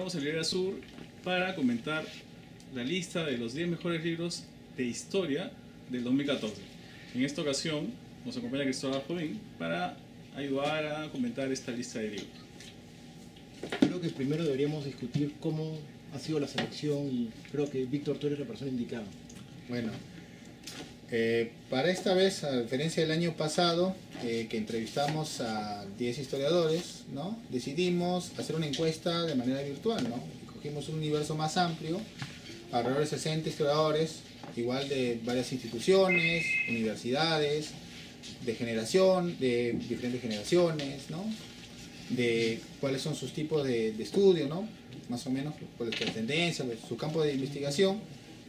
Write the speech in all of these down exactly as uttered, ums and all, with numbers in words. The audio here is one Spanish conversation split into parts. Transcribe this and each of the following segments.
encontramos en Librería Azul para comentar la lista de los diez mejores libros de historia del dos mil catorce. En esta ocasión nos acompaña Cristóbal Jovín para ayudar a comentar esta lista de libros. Creo que primero deberíamos discutir cómo ha sido la selección y creo que Víctor Torres es la persona indicada. Bueno, eh, para esta vez, a diferencia del año pasado, eh, que entrevistamos a diez historiadores, ¿no?, decidimos hacer una encuesta de manera virtual, ¿no? Cogimos un universo más amplio, alrededor de sesenta historiadores, igual de varias instituciones, universidades, de generación, de diferentes generaciones, ¿no?, de cuáles son sus tipos de, de estudio, ¿no?, más o menos, cuáles son las tendencias, su campo de investigación,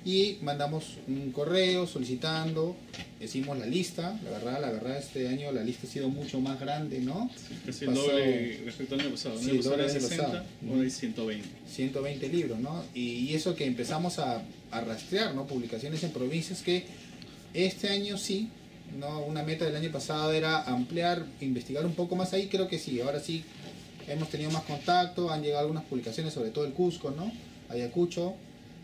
y mandamos un correo solicitando, hicimos la lista. La verdad, la verdad este año la lista ha sido mucho más grande, ¿no? Casi el doble respecto al año pasado, ¿no? Sí, el doble del pasado. Ahora hay ciento veinte. ciento veinte libros, ¿no? Y eso que empezamos a, a rastrear, ¿no?, publicaciones en provincias que este año sí, ¿no? Una meta del año pasado era ampliar, investigar un poco más ahí, creo que sí, ahora sí hemos tenido más contacto, han llegado algunas publicaciones, sobre todo el Cusco, ¿no?, Ayacucho,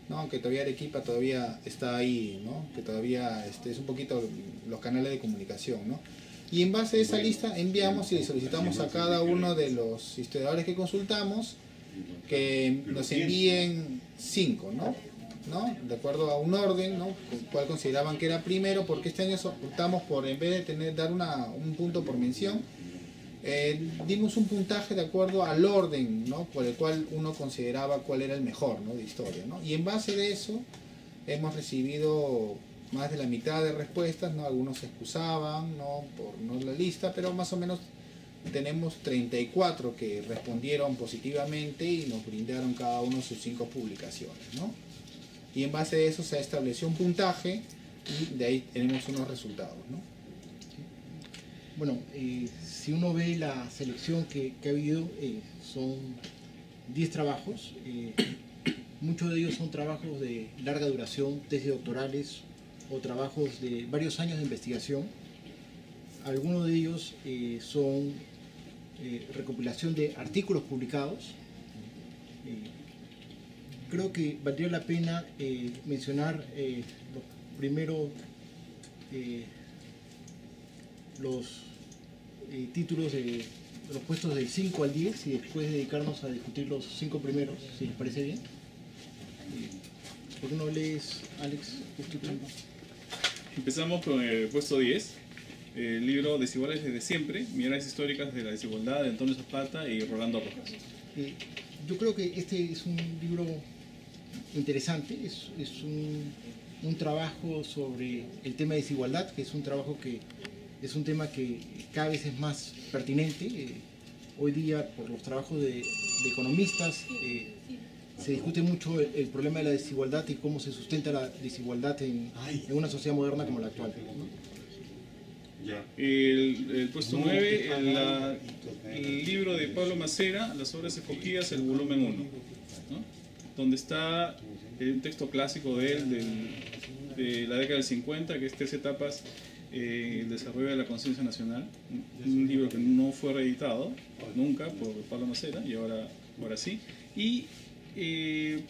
¿no?, aunque todavía Arequipa todavía está ahí, ¿no?, que todavía este, es un poquito los canales de comunicación, ¿no? Y en base a esa lista enviamos y solicitamos a cada uno de los historiadores que consultamos que nos envíen cinco, ¿no?, ¿no?, de acuerdo a un orden, ¿no?, cuál consideraban que era primero, porque este año optamos por, en vez de tener dar una, un punto por mención, eh, dimos un puntaje de acuerdo al orden, ¿no?, por el cual uno consideraba cuál era el mejor, ¿no?, de historia, ¿no? Y en base de eso hemos recibido más de la mitad de respuestas, ¿no? Algunos se excusaban, ¿no?, por no la lista, pero más o menos tenemos treinta y cuatro que respondieron positivamente y nos brindaron cada uno sus cinco publicaciones, ¿no? Y en base a eso se estableció un puntaje y de ahí tenemos unos resultados, ¿no? Bueno, eh, si uno ve la selección que, que ha habido, eh, son diez trabajos, eh, muchos de ellos son trabajos de larga duración, tesis doctorales o trabajos de varios años de investigación. Algunos de ellos eh, son eh, recopilación de artículos publicados. eh, Creo que valdría la pena eh, mencionar eh, los primeros eh, los eh, títulos de los puestos del cinco al diez y después dedicarnos a discutir los cinco primeros, si les parece bien. ¿Por qué no lees, Alex? Empezamos con el puesto diez, el libro Desiguales desde siempre, Miradas históricas de la desigualdad, de Antonio Zapata y Rolando Rojas. Eh, Yo creo que este es un libro interesante, es, es un, un trabajo sobre el tema de desigualdad, que es un trabajo que es un tema que cada vez es más pertinente. Eh, hoy día, por los trabajos de, de economistas, eh, se discute mucho el, el problema de la desigualdad y cómo se sustenta la desigualdad en, en una sociedad moderna como la actual, ¿no? El, el puesto nueve, el, la... el libro de Pablo Macera, Las obras escogidas, el volumen uno, ¿no?, donde está un texto clásico de él del, de la década del cincuenta, que es Tres etapas, eh, el desarrollo de la conciencia nacional, un libro que no fue reeditado nunca por Pablo Macera y ahora, ahora sí, y eh,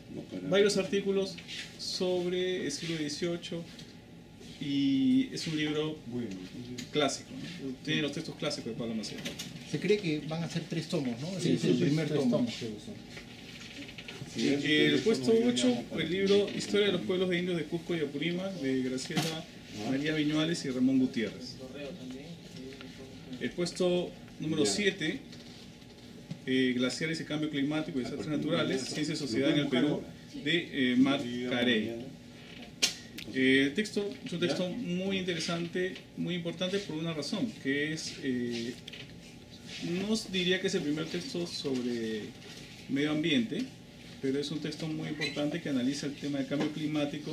varios artículos sobre el siglo dieciocho. Y es un libro clásico, ¿no?, tiene los textos clásicos de Pablo Macera. Se cree que van a ser tres tomos, ¿no? Sí, es el sí, primer tomo. Tomos. Sí, el puesto ocho, el libro Historia de los pueblos de indios de Cusco y Apurímac, de Graciela María Viñuales y Ramón Gutiérrez. El puesto número siete, eh, Glaciares y cambio climático y desastres naturales, Ciencia y sociedad en el Perú, de eh, Mark Carey. El eh, texto es un texto muy interesante, muy importante por una razón, que es, eh, no diría que es el primer texto sobre medio ambiente, pero es un texto muy importante que analiza el tema del cambio climático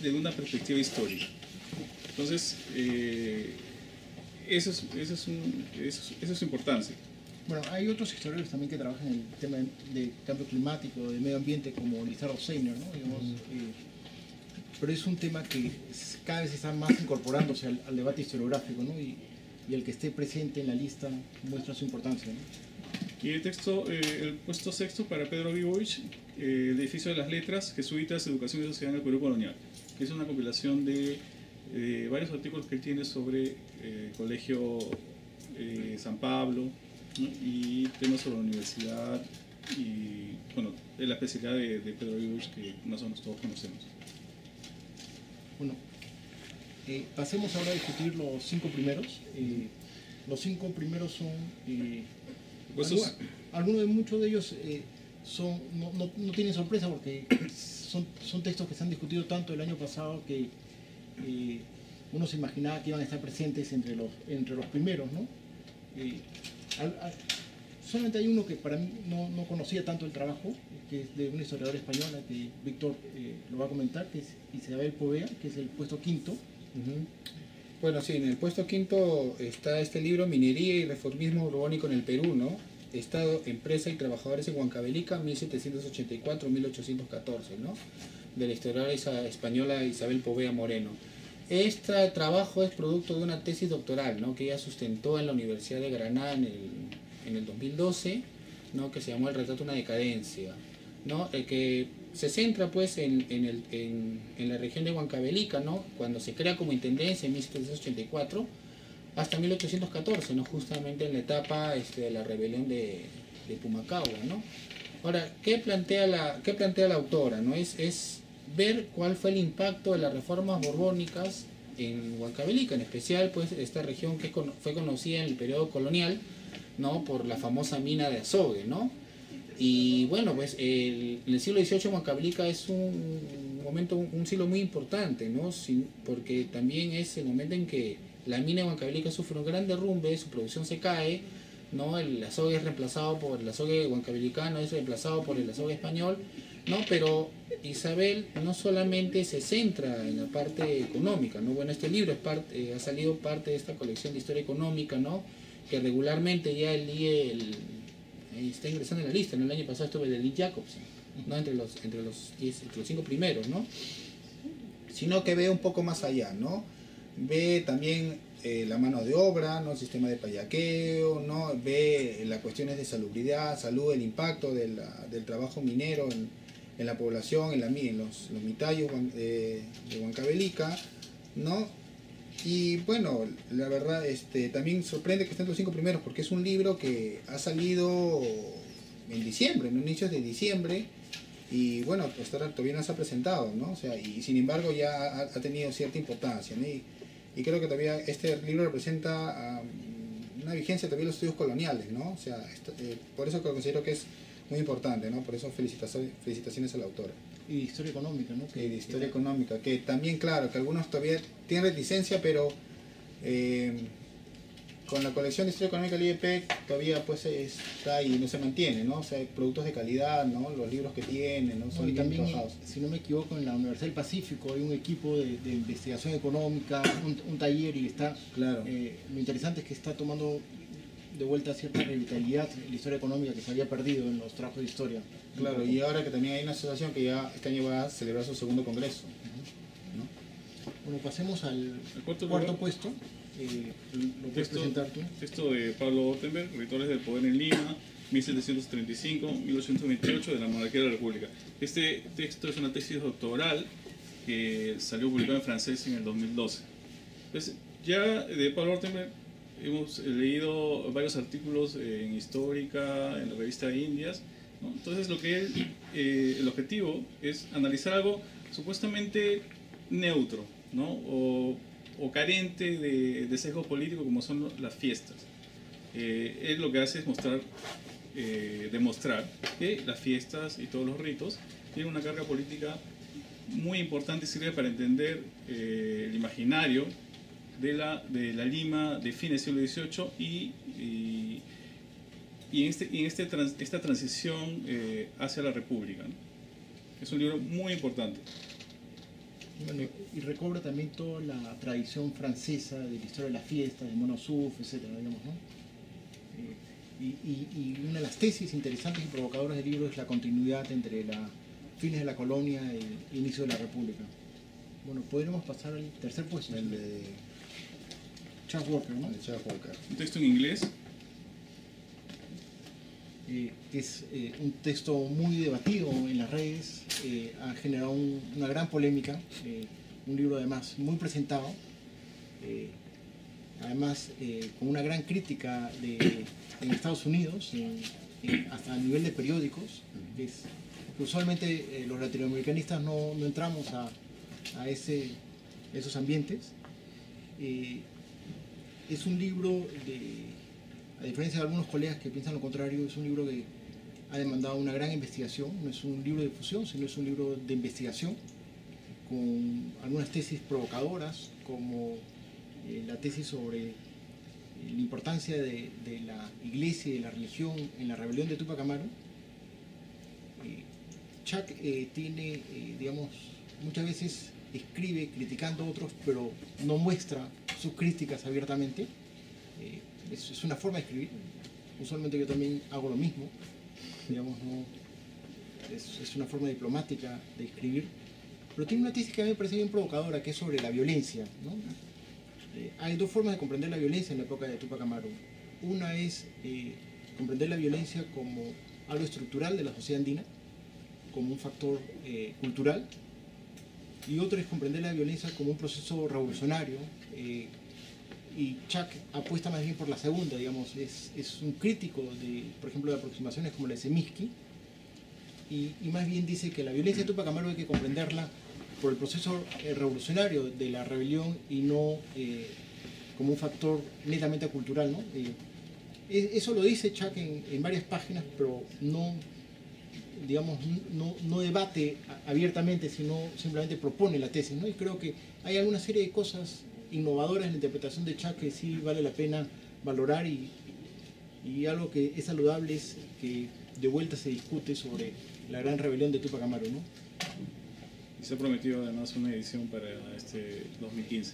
desde una perspectiva histórica. Entonces, eh, eso es, eso es un, eso, eso es su importancia. Bueno, hay otros historiadores también que trabajan en el tema de cambio climático, de medio ambiente, como Lizardo Seiner, ¿no? Digamos, eh, pero es un tema que cada vez está más incorporándose al, al debate historiográfico, ¿no? Y, y el que esté presente en la lista muestra su importancia, ¿no? Y el texto, eh, el puesto sexto para Pedro Vivoich, eh, El edificio de las letras, jesuitas, educación y sociedad en el Perú colonial. Es una compilación de eh, varios artículos que él tiene sobre eh, el colegio eh, San Pablo, ¿no? Y temas sobre la universidad y, bueno, la especialidad de, de Pedro Vivoich que más o menos todos conocemos. Bueno, eh, pasemos ahora a discutir los cinco primeros. Eh, los cinco primeros son... Eh, Algunos, algunos de muchos de ellos eh, son, no, no, no tienen sorpresa porque son, son textos que se han discutido tanto el año pasado que eh, uno se imaginaba que iban a estar presentes entre los, entre los primeros, ¿no? Eh, al, al, solamente hay uno que para mí no, no conocía tanto el trabajo, que es de una historiadora española que Víctor eh, lo va a comentar, que es Isabel Povea, que es el puesto quinto. Uh-huh. Bueno, sí, en el puesto quinto está este libro, Minería y Reformismo Urbánico en el Perú, ¿no? Estado, Empresa y Trabajadores en Huancavelica, mil setecientos ochenta y cuatro a mil ochocientos catorce, ¿no? De la historiadora española Isabel Povea Moreno. Este trabajo es producto de una tesis doctoral, ¿no? Que ella sustentó en la Universidad de Granada en el, en el dos mil doce, ¿no? Que se llamó El retrato de una decadencia, ¿no? El que se centra pues en, en, el, en, en la región de Huancavelica, ¿no? Cuando se crea como intendencia en mil setecientos ochenta y cuatro hasta mil ochocientos catorce, ¿no? Justamente en la etapa este, de la rebelión de, de Pumacagua, ¿no? Ahora, ¿qué plantea la, qué plantea la autora? ¿No? Es, es ver cuál fue el impacto de las reformas borbónicas en Huancavelica, en especial pues esta región que fue conocida en el periodo colonial, ¿no? Por la famosa mina de azogue, ¿no? Y bueno, pues el, el siglo dieciocho Huancavelica es un momento, un, un siglo muy importante, ¿no? Sin, porque también es el momento en que la mina de Huancavelica sufre un gran derrumbe, su producción se cae, ¿no? El azogue es reemplazado por el azogue huancavelicano, es reemplazado por el azogue español, ¿no? Pero Isabel no solamente se centra en la parte económica, ¿no? Bueno, este libro es parte, eh, ha salido parte de esta colección de historia económica, ¿no? Que regularmente ya el I E... El, está ingresando en la lista, ¿no? El año pasado estuve de Lind Jacobson, ¿no? Entre los, entre los, diez, entre los cinco primeros, ¿no? Sino que ve un poco más allá, ¿no? Ve también eh, la mano de obra, ¿no? El sistema de payaqueo, ¿no? Ve las cuestiones de salubridad, salud, el impacto de la, del trabajo minero en, en la población, en, la, en los, los mitallos de, de Huancavelica, ¿no? Y bueno, la verdad, este, también sorprende que estén los cinco primeros, porque es un libro que ha salido en diciembre, en inicios de diciembre, y bueno, hasta ahora todavía no se ha presentado, ¿no? O sea, y sin embargo ya ha, ha tenido cierta importancia, ¿no? Y, y creo que todavía este libro representa um, una vigencia también de los estudios coloniales, ¿no? O sea, esto, eh, por eso considero que es muy importante, ¿no? Por eso felicitaciones, felicitaciones a la autora. Y de historia económica, ¿no? Que, y de historia que... económica, que también, claro, que algunos todavía tienen reticencia, pero eh, con la colección de historia económica del I E P todavía pues está ahí, no se mantiene, ¿no? O sea, productos de calidad, ¿no? Los libros que tienen, ¿no? Son no, también, trabajados. Si no me equivoco, en la Universidad del Pacífico hay un equipo de, de investigación económica, un, un taller, y está... Claro. Eh, lo interesante es que está tomando de vuelta cierta vitalidad en la historia económica que se había perdido en los trabajos de historia. Claro, y ahora que también hay una asociación que ya este año va a celebrar su segundo congreso. Uh-huh. ¿No? Bueno, pasemos al cuarto, cuarto puesto. Eh, lo puedes presentar tú. Texto de Pablo Ortenberg, Rituales del Poder en Lima, mil setecientos treinta y cinco a mil ochocientos veintiocho, de la Monarquía de la República. Este texto es una tesis doctoral que salió publicada en francés en el dos mil doce. Entonces, ya de Pablo Ortenberg hemos leído varios artículos en Histórica, en la revista Indias, ¿no? Entonces lo que es, eh, el objetivo es analizar algo supuestamente neutro, ¿no? o, o carente de, de sesgo político, como son las fiestas. Eh, él lo que hace es mostrar, eh, demostrar que las fiestas y todos los ritos tienen una carga política muy importante y sirve para entender eh, el imaginario de la, de la Lima de fines del siglo dieciocho y, y, y en, este, en este trans, esta transición eh, hacia la República, ¿no? Es un libro muy importante. Bueno, y recobra también toda la tradición francesa de la historia de las fiestas, de Mono Suf, etcétera, digamos, ¿no? Eh, y, y, y una de las tesis interesantes y provocadoras del libro es la continuidad entre la, fines de la colonia y el inicio de la República. Bueno, podríamos pasar al tercer puesto, el de... Charles Walker, ¿no? Charles Walker. Un texto en inglés eh, que es eh, un texto muy debatido en las redes, eh, ha generado un, una gran polémica, eh, un libro además muy presentado, eh, además eh, con una gran crítica de, en Estados Unidos, en, en, hasta a nivel de periódicos, que es, usualmente eh, los latinoamericanistas no, no entramos a, a ese, esos ambientes. Eh, es un libro, de, a diferencia de algunos colegas que piensan lo contrario, es un libro que ha demandado una gran investigación, no es un libro de difusión, sino es un libro de investigación, con algunas tesis provocadoras, como eh, la tesis sobre eh, la importancia de, de la iglesia y de la religión en la rebelión de Tupac Amaru. Eh, Chuck eh, tiene, eh, digamos, muchas veces escribe criticando a otros, pero no muestra sus críticas abiertamente. Eh, es, es una forma de escribir. Usualmente yo también hago lo mismo. Digamos, no, es, es una forma diplomática de escribir. Pero tiene una tesis que a mí me parece bien provocadora, que es sobre la violencia, ¿no? Eh, hay dos formas de comprender la violencia en la época de Tupac Amaru. Una es eh, comprender la violencia como algo estructural de la sociedad andina, como un factor eh, cultural, y otra es comprender la violencia como un proceso revolucionario, eh, y Chuck apuesta más bien por la segunda, digamos, es, es un crítico de, por ejemplo, de aproximaciones como la de Semisky, y, y más bien dice que la violencia de Tupac Amaru hay que comprenderla por el proceso eh, revolucionario de la rebelión y no eh, como un factor netamente cultural, ¿no? Eh, eso lo dice Chuck en, en varias páginas, pero no, digamos, no, no debate abiertamente, sino simplemente propone la tesis, ¿no? Y creo que hay alguna serie de cosas innovadoras en la interpretación de Chuck que sí vale la pena valorar, y, y algo que es saludable es que de vuelta se discute sobre la gran rebelión de Tupac Amaru, ¿no? Y se ha prometido además una edición para este dos mil quince.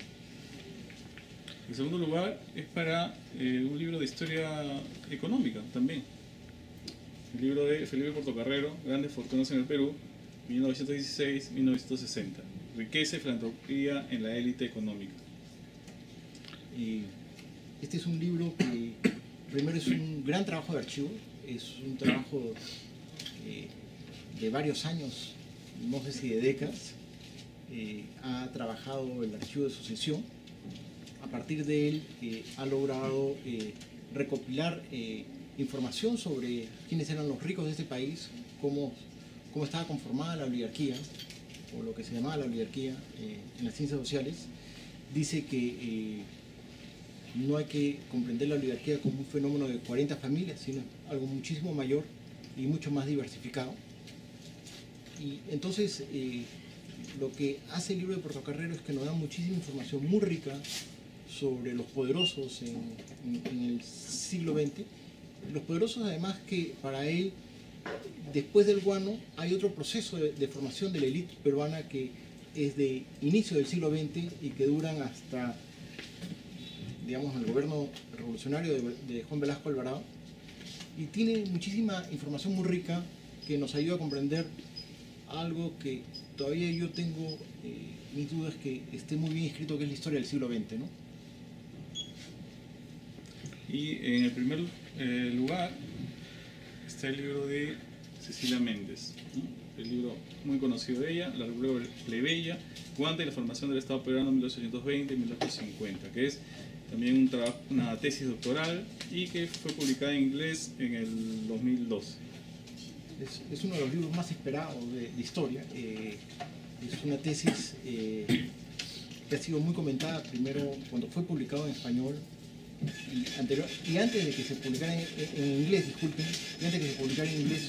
En segundo lugar, es para eh, un libro de historia económica también. El libro de Felipe Portocarrero, Grandes Fortunas en el Perú, mil novecientos dieciséis a mil novecientos sesenta. Riqueza y filantropía en la élite económica. Y este es un libro que, primero, es un gran trabajo de archivo, es un trabajo eh, de varios años, no sé si de décadas. Eh, ha trabajado el archivo de sucesión. A partir de él eh, ha logrado eh, recopilar eh, información sobre quiénes eran los ricos de este país, cómo, cómo estaba conformada la oligarquía, o lo que se llamaba la oligarquía eh, en las ciencias sociales. Dice que eh, no hay que comprender la oligarquía como un fenómeno de cuarenta familias, sino algo muchísimo mayor y mucho más diversificado. Y entonces eh, lo que hace el libro de Portocarrero es que nos da muchísima información muy rica sobre los poderosos en, en, en el siglo veinte. Los poderosos, además, que para él, después del guano, hay otro proceso de, de formación de la élite peruana que es de inicio del siglo veinte y que duran hasta, digamos, el gobierno revolucionario de, de Juan Velasco Alvarado. Y tiene muchísima información muy rica que nos ayuda a comprender algo que todavía yo tengo eh, mis dudas que esté muy bien escrito, que es la historia del siglo veinte, ¿no? Y en el primer eh, lugar está el libro de Cecilia Méndez, ¿no? El libro muy conocido de ella, La República Plebeya, Guante y la Formación del Estado Peruano mil ochocientos veinte a mil ochocientos cincuenta, que es también un trabajo, una tesis doctoral, y que fue publicada en inglés en el dos mil doce. Es, es uno de los libros más esperados de, de historia. Eh, es una tesis eh, que ha sido muy comentada, primero cuando fue publicado en español, Y, anterior, y antes de que se publicara en, en inglés, disculpen, y antes de que se publicara en inglés,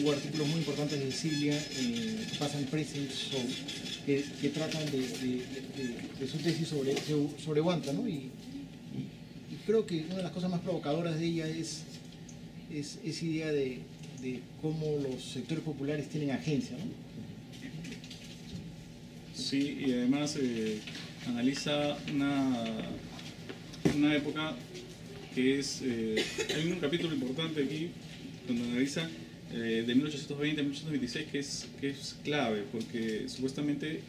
hubo artículos muy importantes de Cecilia en Pasan Present Show, que, que tratan de, de, de, de su tesis sobre, sobre Huanta, ¿no? Y, y, y creo que una de las cosas más provocadoras de ella es esa es idea de, de cómo los sectores populares tienen agencia, ¿no? Sí, y además eh, analiza una... una época que es... Eh, hay un capítulo importante aquí donde analiza eh, de mil ochocientos veinte a mil ochocientos veintiséis, que es, que es clave, porque supuestamente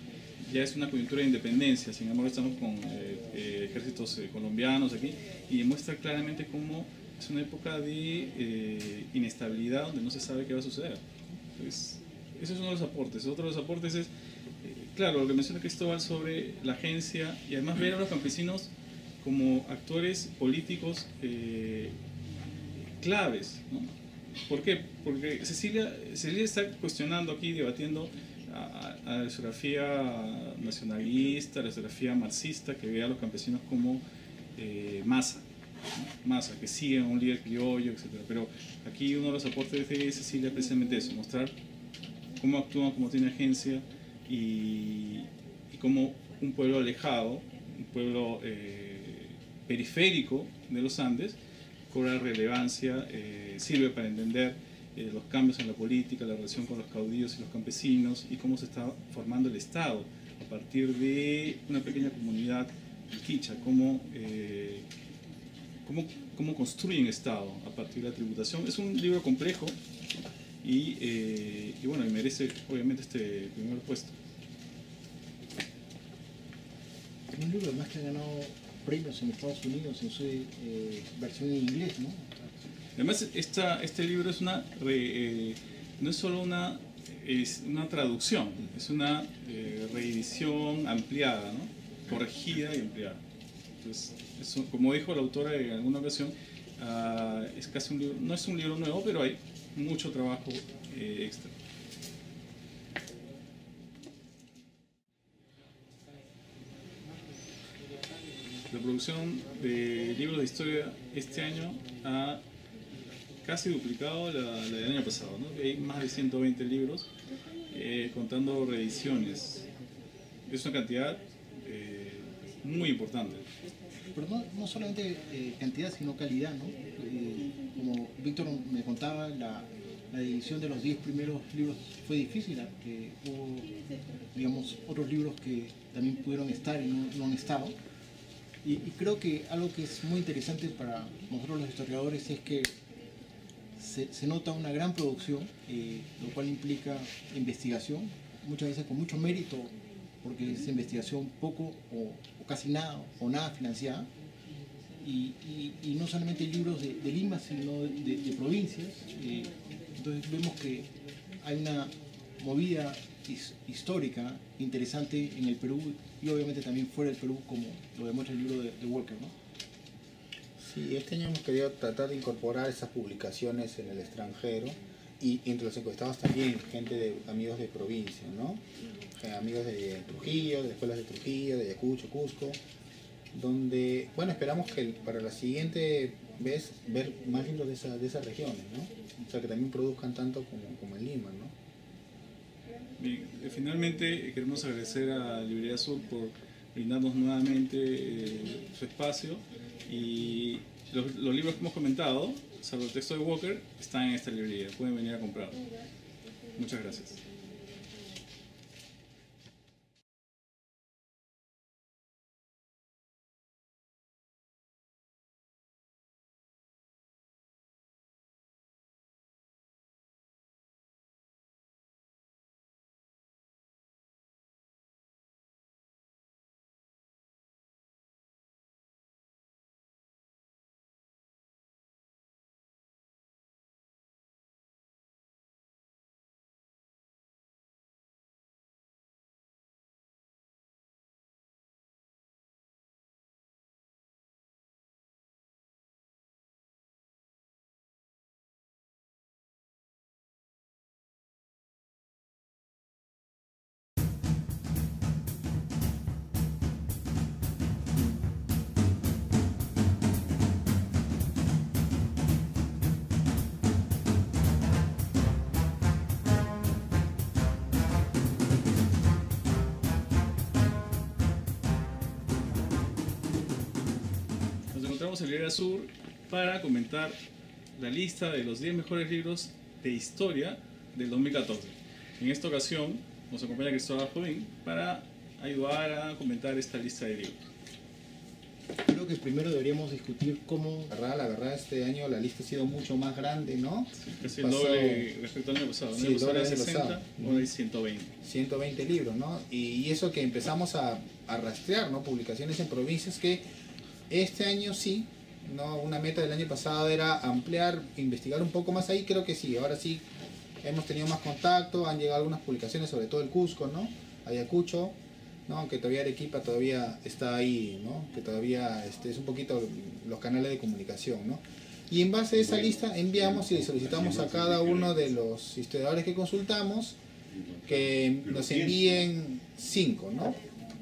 ya es una coyuntura de independencia. Sin embargo, estamos con eh, eh, ejércitos eh, colombianos aquí, y demuestra claramente cómo es una época de eh, inestabilidad donde no se sabe qué va a suceder. Entonces, ese es uno de los aportes. Otro de los aportes es, eh, claro, lo que menciona Cristóbal sobre la agencia y además ver a los campesinos como actores políticos eh, claves, ¿no? ¿Por qué? Porque Cecilia, Cecilia está cuestionando aquí, debatiendo a, a la historiografía nacionalista, a la historiografía marxista, que ve a los campesinos como eh, masa, ¿no? Masa, que siguen a un líder criollo, etcétera. Pero aquí uno de los aportes de Cecilia es precisamente eso, mostrar cómo actúan, cómo tiene agencia y, y cómo un pueblo alejado, un pueblo eh, periférico de los Andes, cobra relevancia, eh, sirve para entender eh, los cambios en la política, la relación con los caudillos y los campesinos y cómo se está formando el Estado a partir de una pequeña comunidad quicha, cómo, eh, cómo, cómo construyen Estado a partir de la tributación. Es un libro complejo y, eh, y bueno, y merece obviamente este primer puesto. Es un libro más que ha ganado premios en Estados Unidos en su eh, versión en inglés, ¿no? Además, esta, este libro es una re, eh, no es solo una, es una traducción, es una eh, reedición ampliada, ¿no? Corregida y ampliada. Entonces, eso, como dijo la autora en alguna ocasión, uh, es casi un libro, no es un libro nuevo, pero hay mucho trabajo eh, extra. La producción de libros de historia este año ha casi duplicado la, la del año pasado, ¿no? Hay más de ciento veinte libros, eh, contando reediciones. Es una cantidad eh, muy importante. Pero no, no solamente eh, cantidad, sino calidad, ¿no? Eh, como Víctor me contaba, la, la edición de los diez primeros libros fue difícil, porque hubo, digamos, otros libros que también pudieron estar y no, no han estado. Y, y creo que algo que es muy interesante para nosotros los historiadores es que se, se nota una gran producción, eh, lo cual implica investigación, muchas veces con mucho mérito, porque es investigación poco o, o casi nada o nada financiada, y, y, y no solamente libros de, de Lima, sino de, de provincias. Eh, entonces vemos que hay una movida histórica interesante en el Perú y obviamente también fuera del Perú, como lo demuestra el libro de, de Walker, ¿no? Sí, este año hemos querido tratar de incorporar esas publicaciones en el extranjero y entre los encuestados también gente de amigos de provincia, ¿no? Amigos de Trujillo, de escuelas de Trujillo, de Ayacucho, Cusco, donde, bueno, esperamos que para la siguiente vez ver más libros de, esa, de esas regiones, ¿no? O sea, que también produzcan tanto como, como en Lima, ¿no? Bien, finalmente queremos agradecer a Librería Azul por brindarnos nuevamente eh, su espacio y los, los libros que hemos comentado, salvo el texto de Walker, están en esta librería, pueden venir a comprarlo. Muchas gracias. Entramos en Librería Sur para comentar la lista de los diez mejores libros de historia del dos mil catorce. En esta ocasión nos acompaña Cristóbal Jovín para ayudar a comentar esta lista de libros. Creo que primero deberíamos discutir cómo... La verdad, la verdad este año la lista ha sido mucho más grande, ¿no? Sí, casi el doble respecto al año pasado. Sí, el doble de sesenta, pasado. Ahora hay ciento veinte. ciento veinte libros, ¿no? Y eso que empezamos a, a rastrear, ¿no? Publicaciones en provincias que... Este año sí, no, una meta del año pasado era ampliar, investigar un poco más ahí. Creo que sí, ahora sí hemos tenido más contacto, han llegado algunas publicaciones, sobre todo el Cusco, ¿no? Ayacucho, ¿no? Aunque todavía Arequipa todavía está ahí, ¿no? Que todavía este, es un poquito los canales de comunicación, ¿no? Y en base a esa lista enviamos y solicitamos a cada uno de los historiadores que consultamos que nos envíen cinco, ¿no?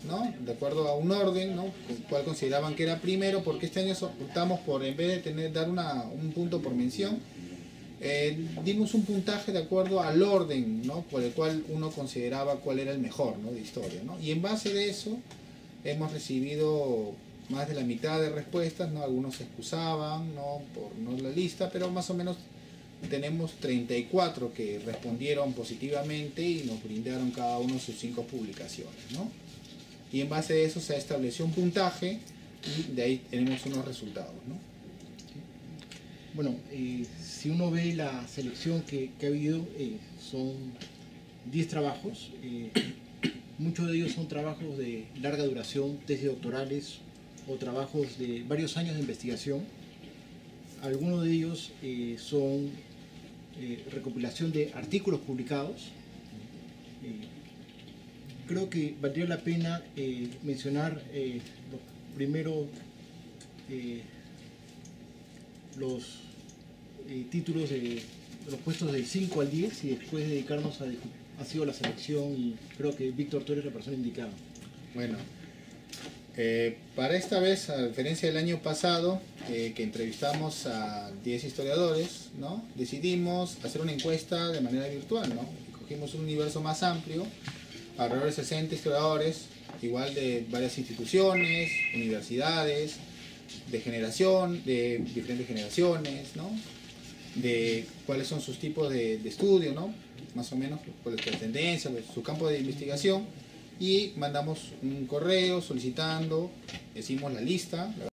¿No? De acuerdo a un orden, ¿no? Cuál consideraban que era primero, porque este año optamos por, en vez de tener dar una, un punto por mención, eh, dimos un puntaje de acuerdo al orden, ¿no? Por el cual uno consideraba cuál era el mejor, ¿no? De historia, ¿no? Y en base de eso hemos recibido más de la mitad de respuestas, ¿no? Algunos se excusaban, ¿no? Por no la lista, pero más o menos tenemos treinta y cuatro que respondieron positivamente y nos brindaron cada uno sus cinco publicaciones, ¿no? Y en base a eso se estableció un puntaje y de ahí tenemos unos resultados, ¿no? Bueno, eh, si uno ve la selección que, que ha habido, eh, son diez trabajos, eh, muchos de ellos son trabajos de larga duración, tesis doctorales o trabajos de varios años de investigación. Algunos de ellos eh, son eh, recopilación de artículos publicados. Eh, Creo que valdría la pena eh, mencionar eh, los primeros eh, los eh, títulos de los puestos del cinco al diez y después dedicarnos a ha sido la selección, y creo que Víctor Torres es la persona indicada. Bueno, eh, para esta vez, a diferencia del año pasado, eh, que entrevistamos a diez historiadores, ¿no? Decidimos hacer una encuesta de manera virtual, ¿no? Cogimos un universo más amplio, alrededor de sesenta historiadores, igual de varias instituciones, universidades, de generación, de diferentes generaciones, ¿no? De cuáles son sus tipos de, de estudio, ¿no? Más o menos, cuáles son las tendencias, su campo de investigación, y mandamos un correo solicitando, hicimos la lista.